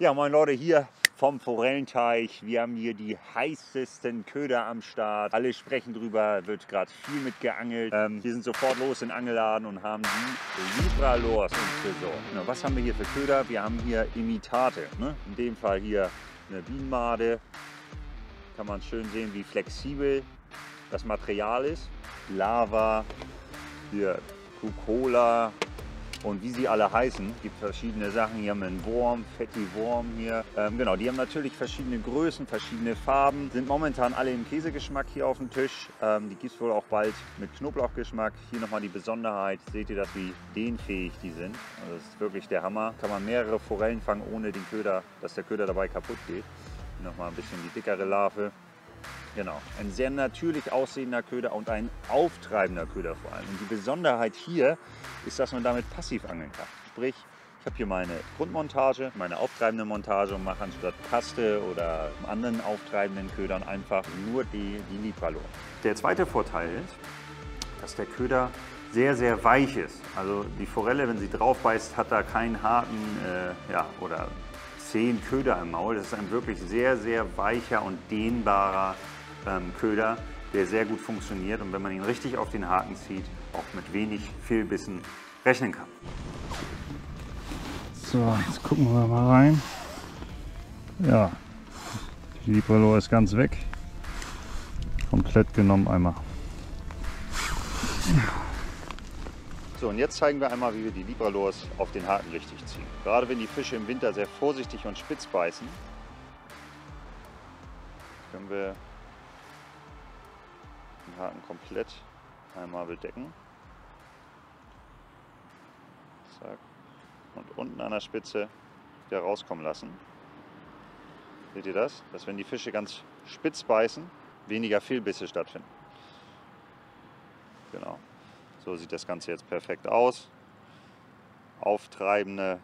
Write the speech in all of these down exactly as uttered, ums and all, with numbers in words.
Ja, moin Leute, hier vom Forellenteich. Wir haben hier die heißesten Köder am Start. Alle sprechen drüber, wird gerade viel mit geangelt. Ähm, wir sind sofort los in den Angelladen und haben die Libra Lures uns besorgt. Na, was haben wir hier für Köder? Wir haben hier Imitate. Ne? In dem Fall hier eine Bienenmade. Kann man schön sehen, wie flexibel das Material ist. Lava, hier Coca-Cola. Und wie sie alle heißen, gibt verschiedene Sachen. Hier haben wir einen Wurm, Fatty Worm hier. Ähm, genau, die haben natürlich verschiedene Größen, verschiedene Farben. Sind momentan alle im Käsegeschmack hier auf dem Tisch. Ähm, die gibt es wohl auch bald mit Knoblauchgeschmack. Hier nochmal die Besonderheit. Seht ihr das, wie dehnfähig die sind? Also das ist wirklich der Hammer. Kann man mehrere Forellen fangen, ohne den Köder, dass der Köder dabei kaputt geht. Hier nochmal ein bisschen die dickere Larve. Genau, ein sehr natürlich aussehender Köder und ein auftreibender Köder vor allem. Und die Besonderheit hier ist, dass man damit passiv angeln kann. Sprich, ich habe hier meine Grundmontage, meine auftreibende Montage und mache anstatt Kaste oder anderen auftreibenden Ködern einfach nur die, die Lipalore. Der zweite Vorteil ist, dass der Köder sehr, sehr weich ist. Also die Forelle, wenn sie drauf beißt, hat da keinen harten äh, ja, oder zehn Köder im Maul. Das ist ein wirklich sehr, sehr weicher und dehnbarer Köder, der sehr gut funktioniert und wenn man ihn richtig auf den Haken zieht, auch mit wenig Fehlbissen rechnen kann. So, jetzt gucken wir mal rein. Ja, die Lipalore ist ganz weg. Komplett genommen einmal. So, und jetzt zeigen wir einmal, wie wir die Lipalores auf den Haken richtig ziehen. Gerade wenn die Fische im Winter sehr vorsichtig und spitz beißen, können wir den Haken komplett einmal bedecken. Zack. Und unten an der Spitze wieder rauskommen lassen. Seht ihr das? Dass, wenn die Fische ganz spitz beißen, weniger Fehlbisse stattfinden. Genau. So sieht das Ganze jetzt perfekt aus. Auftreibende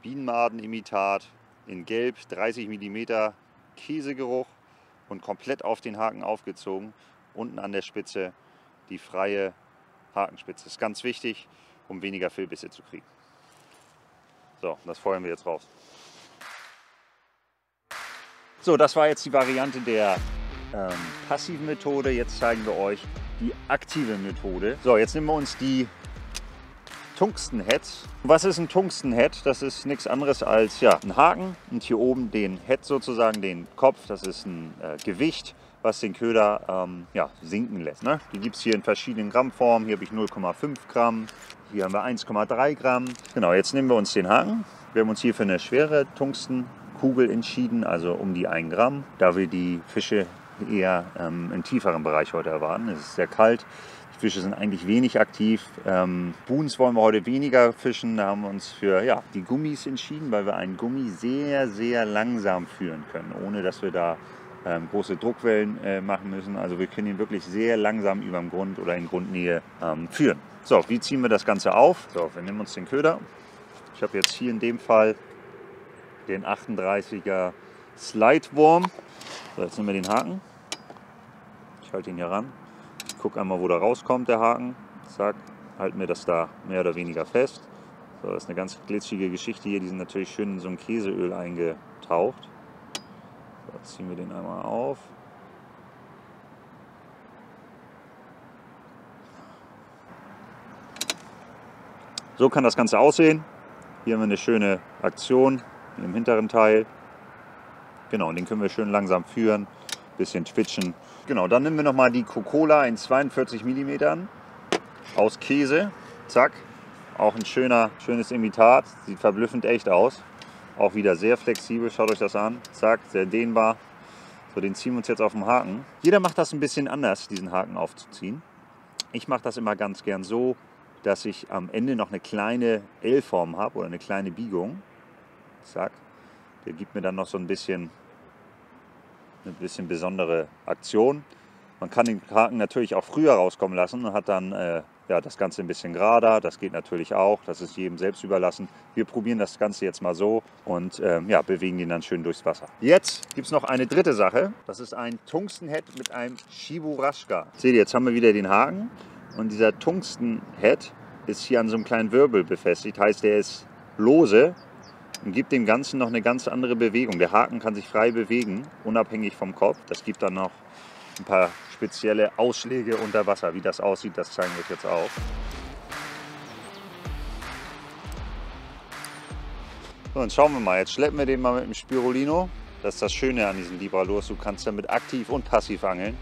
Bienenmadenimitat in Gelb, dreißig Millimeter Käsegeruch und komplett auf den Haken aufgezogen. Unten an der Spitze die freie Hakenspitze. Das ist ganz wichtig, um weniger Fehlbisse zu kriegen. So, das feuern wir jetzt raus. So, das war jetzt die Variante der ähm, passiven Methode. Jetzt zeigen wir euch die aktive Methode. So, jetzt nehmen wir uns die Tungsten-Head. Was ist ein Tungsten-Head? Das ist nichts anderes als ja, ein Haken und hier oben den Head sozusagen, den Kopf. Das ist ein äh, Gewicht, was den Köder ähm, ja, sinken lässt. Ne? Die gibt es hier in verschiedenen Grammformen. Hier habe ich null Komma fünf Gramm, hier haben wir eins Komma drei Gramm. Genau, jetzt nehmen wir uns den Haken. Wir haben uns hier für eine schwere Tungstenkugel entschieden, also um die ein Gramm, da wir die Fische eher ähm, im tieferen Bereich heute erwarten. Es ist sehr kalt, die Fische sind eigentlich wenig aktiv. Ähm, Boons wollen wir heute weniger fischen, da haben wir uns für ja, die Gummis entschieden, weil wir einen Gummi sehr, sehr langsam führen können, ohne dass wir da Ähm, große Druckwellen äh, machen müssen. Also wir können ihn wirklich sehr langsam über dem Grund oder in Grundnähe ähm, führen. So, wie ziehen wir das Ganze auf? So, wir nehmen uns den Köder. Ich habe jetzt hier in dem Fall den achtunddreißiger Slidewurm. So, jetzt nehmen wir den Haken. Ich halte ihn hier ran. Ich gucke einmal, wo da rauskommt, der Haken. Zack, halten wir das da mehr oder weniger fest. So, das ist eine ganz glitschige Geschichte hier. Die sind natürlich schön in so ein Käseöl eingetaucht. Ziehen wir den einmal auf. So kann das Ganze aussehen. Hier haben wir eine schöne Aktion im hinteren Teil. Genau, und den können wir schön langsam führen, bisschen twitchen. Genau, dann nehmen wir nochmal die Coca-Cola in zweiundvierzig Millimeter aus Käse. Zack, auch ein schöner, schönes Imitat. Sieht verblüffend echt aus. Auch wieder sehr flexibel, schaut euch das an. Zack, sehr dehnbar. So, den ziehen wir uns jetzt auf den Haken. Jeder macht das ein bisschen anders, diesen Haken aufzuziehen. Ich mache das immer ganz gern so, dass ich am Ende noch eine kleine L-Form habe oder eine kleine Biegung. Zack, der gibt mir dann noch so ein bisschen, eine bisschen besondere Aktion. Man kann den Haken natürlich auch früher rauskommen lassen und hat dann äh, ja, das Ganze ein bisschen gerader. Das geht natürlich auch, das ist jedem selbst überlassen. Wir probieren das Ganze jetzt mal so und ähm, ja, bewegen ihn dann schön durchs Wasser. Jetzt gibt es noch eine dritte Sache. Das ist ein Tungsten-Head mit einem Cheburashka. Seht ihr, jetzt haben wir wieder den Haken und dieser Tungsten-Head ist hier an so einem kleinen Wirbel befestigt. Heißt, der ist lose und gibt dem Ganzen noch eine ganz andere Bewegung. Der Haken kann sich frei bewegen, unabhängig vom Kopf. Das gibt dann noch ein paar spezielle Ausschläge unter Wasser. Wie das aussieht, das zeigen wir euch jetzt auch. So, dann schauen wir mal. Jetzt schleppen wir den mal mit dem Sbirolino. Das ist das Schöne an diesem Libra Lures. Du kannst damit aktiv und passiv angeln.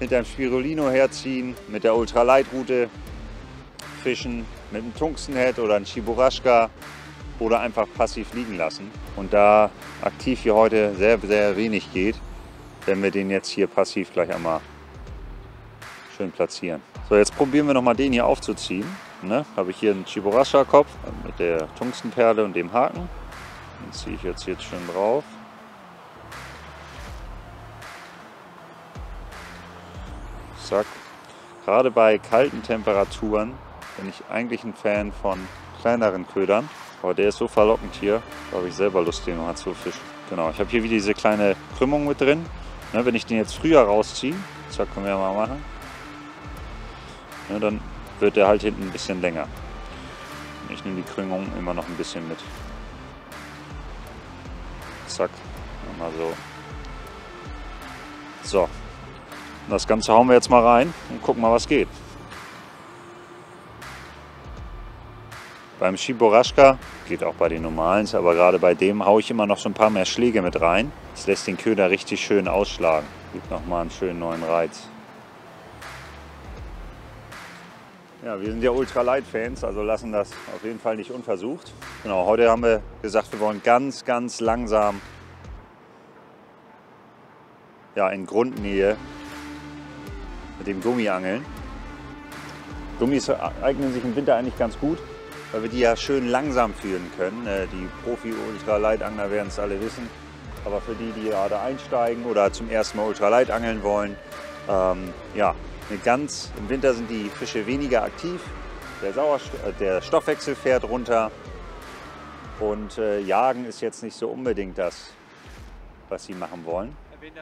Mit deinem Sbirolino herziehen, mit der Ultralight-Route fischen, mit einem Tungsten-Head oder einem Cheburashka oder einfach passiv liegen lassen. Und da aktiv hier heute sehr, sehr wenig geht, werden wir den jetzt hier passiv gleich einmal schön platzieren. So, jetzt probieren wir nochmal den hier aufzuziehen. Ne? Habe ich hier einen Cheburashka-Kopf mit der Tungstenperle und dem Haken. Den ziehe ich jetzt, jetzt schön drauf. Zack. Gerade bei kalten Temperaturen bin ich eigentlich ein Fan von kleineren Ködern. Aber der ist so verlockend hier, da habe ich selber Lust, den mal zu fischen. Genau, ich habe hier wieder diese kleine Krümmung mit drin. Ne, wenn ich den jetzt früher rausziehe, zack, können wir mal machen, ne, dann wird der halt hinten ein bisschen länger. Und ich nehme die Krümmung immer noch ein bisschen mit. Zack, nochmal so. So, das Ganze hauen wir jetzt mal rein und gucken mal, was geht. Beim Cheburashka, geht auch bei den normalen, aber gerade bei dem haue ich immer noch so ein paar mehr Schläge mit rein. Das lässt den Köder richtig schön ausschlagen. Gibt nochmal einen schönen neuen Reiz. Ja, wir sind ja Ultralight-Fans, also lassen das auf jeden Fall nicht unversucht. Genau, heute haben wir gesagt, wir wollen ganz, ganz langsam, ja, in Grundnähe mit dem Gummi angeln. Gummis eignen sich im Winter eigentlich ganz gut, weil wir die ja schön langsam führen können. Die Profi-Ultralight-Angler werden es alle wissen. Aber für die, die gerade einsteigen oder zum ersten Mal Ultralight angeln wollen, ähm, ja, eine ganz, im Winter sind die Fische weniger aktiv. Der, Sauerstoff, der Stoffwechsel fährt runter. Und äh, Jagen ist jetzt nicht so unbedingt das, was sie machen wollen.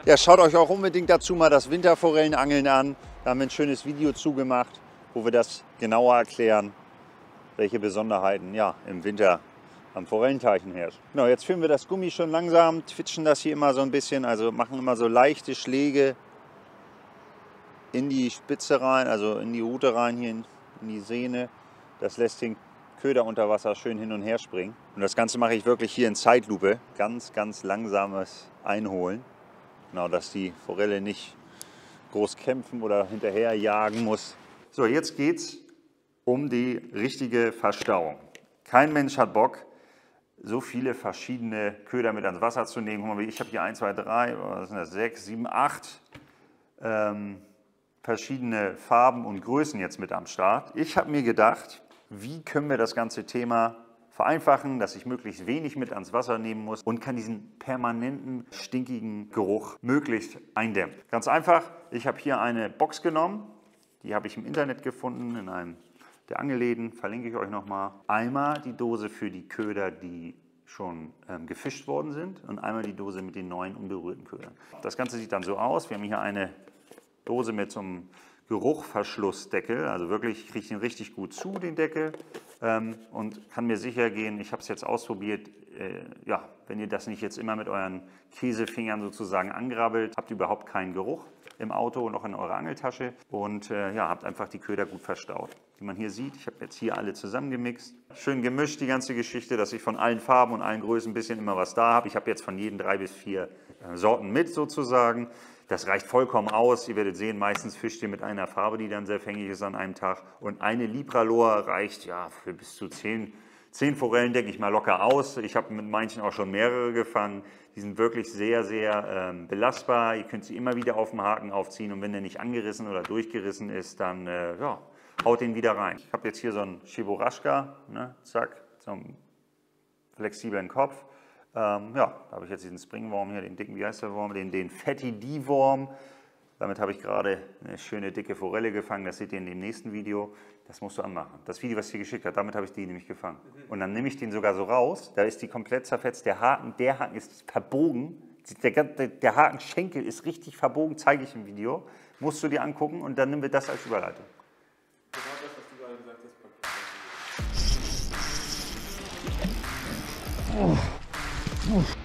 Ja, schaut euch auch unbedingt dazu mal das Winterforellenangeln an. Da haben wir ein schönes Video zugemacht, wo wir das genauer erklären, welche Besonderheiten ja im Winter am Forellenteichen herrschen. Genau, jetzt führen wir das Gummi schon langsam, twitschen das hier immer so ein bisschen, also machen immer so leichte Schläge in die Spitze rein, also in die Rute rein, hier in, in die Sehne. Das lässt den Köder unter Wasser schön hin und her springen. Und das Ganze mache ich wirklich hier in Zeitlupe. Ganz, ganz langsames Einholen. Genau, dass die Forelle nicht groß kämpfen oder hinterher jagen muss. So, jetzt geht's um die richtige Verstauung. Kein Mensch hat Bock, so viele verschiedene Köder mit ans Wasser zu nehmen. Ich habe hier eins, zwei, drei, sechs, sieben, acht ähm, verschiedene Farben und Größen jetzt mit am Start. Ich habe mir gedacht, wie können wir das ganze Thema vereinfachen, dass ich möglichst wenig mit ans Wasser nehmen muss und kann diesen permanenten, stinkigen Geruch möglichst eindämmen. Ganz einfach, ich habe hier eine Box genommen, die habe ich im Internet gefunden, in einem der Angelläden, verlinke ich euch nochmal. Einmal die Dose für die Köder, die schon ähm, gefischt worden sind, und einmal die Dose mit den neuen unberührten Ködern. Das Ganze sieht dann so aus. Wir haben hier eine Dose mit so einem Geruchverschlussdeckel, also wirklich, ich kriege den richtig gut zu, den Deckel, ähm, und kann mir sicher gehen, ich habe es jetzt ausprobiert, äh, ja, wenn ihr das nicht jetzt immer mit euren Käsefingern sozusagen angrabbelt, habt ihr überhaupt keinen Geruch im Auto und auch in eurer Angeltasche und äh, ja, habt einfach die Köder gut verstaut. Wie man hier sieht, ich habe jetzt hier alle zusammengemixt. Schön gemischt die ganze Geschichte, dass ich von allen Farben und allen Größen ein bisschen immer was da habe. Ich habe jetzt von jedem drei bis vier äh, Sorten mit sozusagen. Das reicht vollkommen aus. Ihr werdet sehen, meistens fischt ihr mit einer Farbe, die dann sehr fängig ist an einem Tag. Und eine Libra Lure reicht ja für bis zu zehn. Zehn Forellen denke ich mal locker aus. Ich habe mit manchen auch schon mehrere gefangen. Die sind wirklich sehr, sehr ähm, belastbar. Ihr könnt sie immer wieder auf dem Haken aufziehen und wenn der nicht angerissen oder durchgerissen ist, dann äh, ja, haut den wieder rein. Ich habe jetzt hier so einen Cheburashka, ne? Zack, so einen flexiblen Kopf. Ähm, ja, da habe ich jetzt diesen Springwurm hier, den dicken Geisterwurm, den, den Fatty D-Wurm. Damit habe ich gerade eine schöne dicke Forelle gefangen, das seht ihr in dem nächsten Video. Das musst du anmachen. Das Video, was ich dir geschickt habe, damit habe ich die nämlich gefangen. Und dann nehme ich den sogar so raus, da ist die komplett zerfetzt, der Haken, der Haken ist verbogen, der, der, der Hakenschenkel ist richtig verbogen, zeige ich im Video. Musst du dir angucken und dann nehmen wir das als Überleitung. Genau das, was du gerade gesagt hast. Oh. Oh.